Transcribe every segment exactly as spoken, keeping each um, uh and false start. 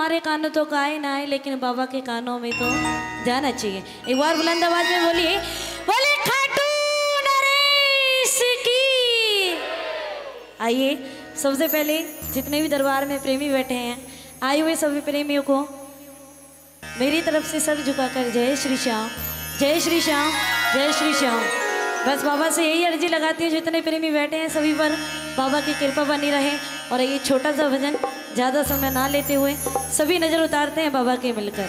हमारे कानों तो गाए ना आए, लेकिन बाबा के कानों में तो जाना चाहिए। एक बार बुलंद आवाज में बोलिए, बोले खाटू नरेश की। आइए सबसे पहले जितने भी दरबार में प्रेमी बैठे हैं, आए हुए सभी प्रेमियों को मेरी तरफ से सर झुकाकर जय श्री श्याम, जय श्री श्याम, जय श्री श्याम। बस बाबा से यही अर्जी लगाती हूँ, जितने प्रेमी बैठे हैं सभी पर बाबा की कृपा बनी रहे। और ये छोटा सा भजन ज़्यादा समय ना लेते हुए सभी नज़र उतारते हैं बाबा के मिलकर।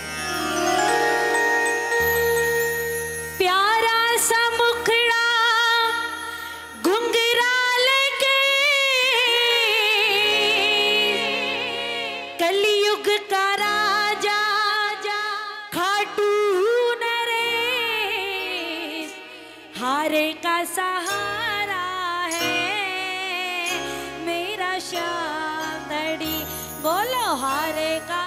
प्यारा सा मुखड़ा घुंघराले केश, कलयुग का राजा खाटू नरेश, हारे का सहारा है मेरा श्याम नड़ी। बोलो हारे का।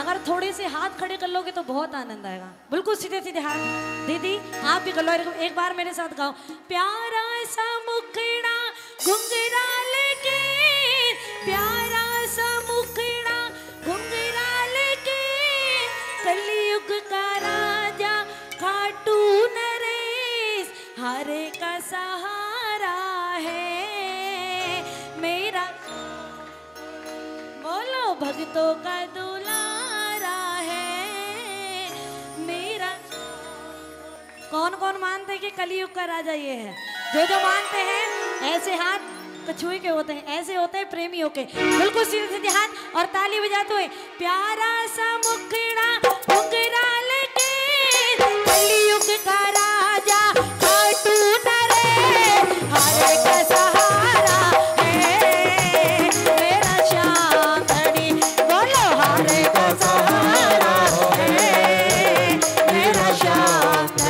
अगर थोड़े से हाथ खड़े कर लोगे तो बहुत आनंद आएगा। बिल्कुल सीधे सीधे हाथ। दीदी आप भी कर लो, एक बार मेरे साथ गाओ। प्यारा सा मुखड़ा घुंघराले केश, प्यारा सा मुखड़ा घुंघराले केश, कलयुग का राजा खाटू नरेश, हरे का सहारा है मेरा। बोलो भक्तों का दूल्हा कौन कौन मानते हैं कि कलयुग का राजा ये है? जो जो मानते हैं ऐसे हाथ कछुए के होते हैं, ऐसे होते हैं प्रेमियों के। बिल्कुल सीधे सीधे हाथ और ताली बजाते हुए। प्यारा सा मुखड़ा घुंघराले केश, कलयुग का राजा खाटू नरेश, हरे का सहारा है मेरा श्याम धणी। बोलो हरे का सहारा है मेरा श्याम धणी।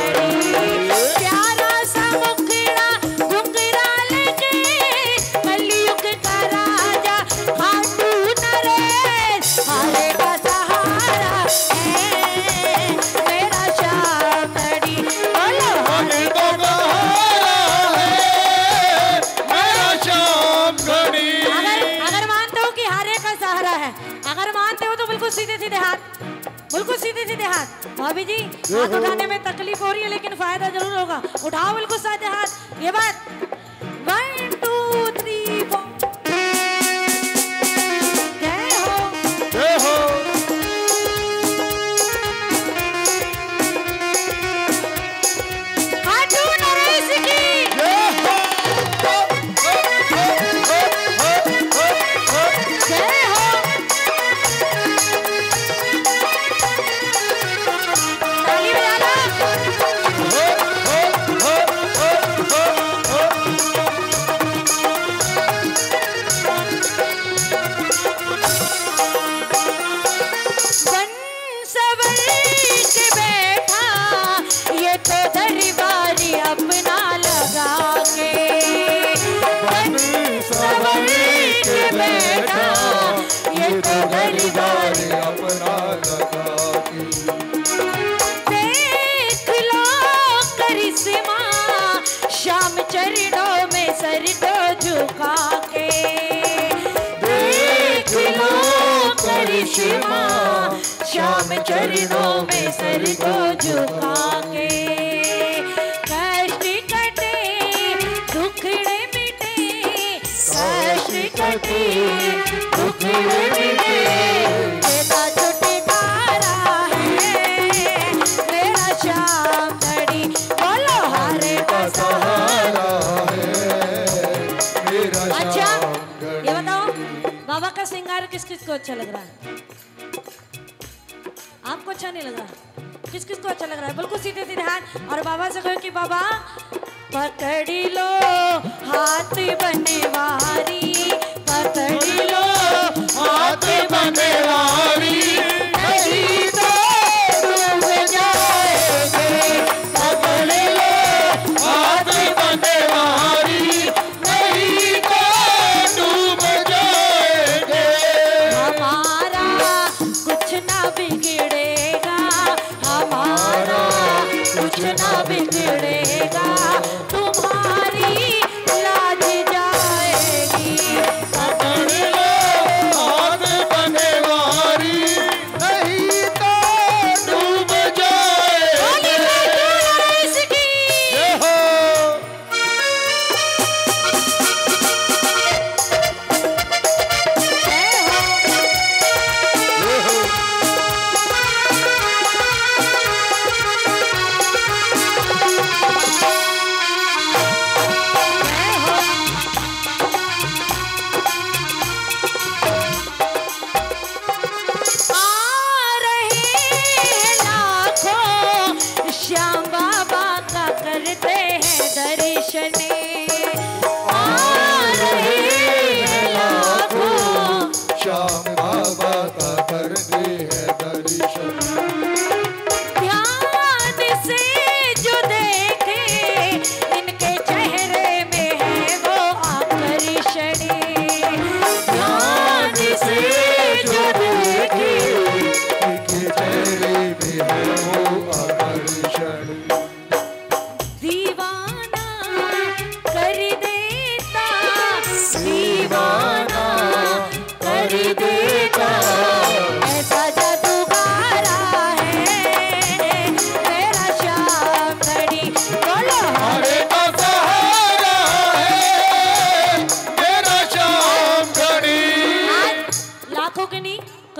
भाभी जी हाथ उठाने में तकलीफ हो रही है, लेकिन फायदा जरूर होगा। उठाओ बिल्कुल साथ हाथ। ये बात श्याम चरणों में सर को झुका के, कष्ट कटे दुखड़े मिटे, कष्ट कटे दुखड़े मिटे, तेरा छुटकारा है मेरा श्याम धणी। बोलो हरे का सहारा है मेरा। अच्छा ये बताओ बाबा का श्रृंगार किस किस को अच्छा लग रहा है? आपको अच्छा नहीं लग रहा? किस किस को अच्छा लग रहा है? बिल्कुल सीधे सीधे हाथ। और बाबा से कहो कि बाबा पकड़ी लो हाथ बनवारी, पकड़ी लो हाथ बनवारी, नहीं तो डूब जाएंगे, पकड़ी लो हाथ बनवारी, नहीं तो डूब जाएंगे। हमारा कुछ ना बिगड़े, कुछ ना बिगड़ेगा, तुम्हारी लाज जा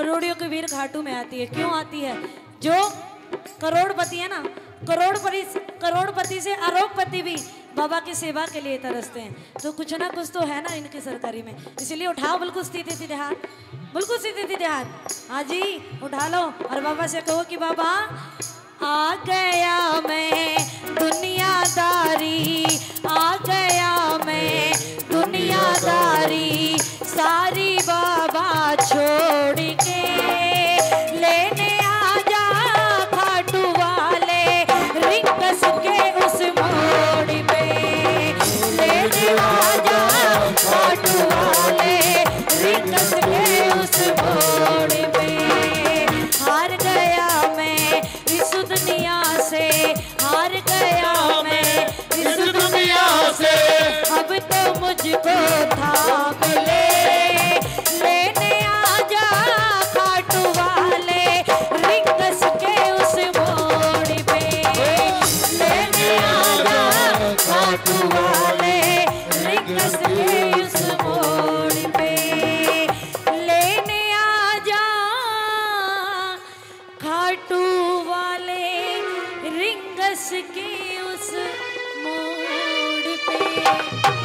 करोड़ियों के वीर खाटू में आती है। क्यों आती है? जो करोड़पति है ना, करोड़पति करोड़पति से अरबपति भी बाबा की सेवा के लिए तरसते हैं, तो कुछ ना कुछ तो है ना इनकी सरकारी में। इसलिए उठाओ बिल्कुल स्थिति थी ध्यान, बिल्कुल स्थिति थी ध्यान। हाँ जी उठा लो और बाबा से कहो कि बाबा आ गया मैं दुनियादारी, आ गया मैं दुनियादारी सारी बाबा छोड़ के, लेने आ जा खाटू वाले रिक्स के उस मोड़ पे, लेने आ जा खाटू वाले रिक्स के उस मोड़ पे। हार गया मैं इस दुनिया से, हार गया मैं इस दुनिया से, अब तो मुझको थाम ले, लेने आ जा खाटू वाले रिक्स के उस मोड़ पे, लेने आ जा खाटू वाले रिक्स के उस मोड़ पे, लेने आ जा खाटू वाले रिक्स के उस मोड़ पे।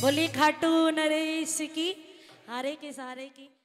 बोली खाटू नरेश की, हारे के सारे की।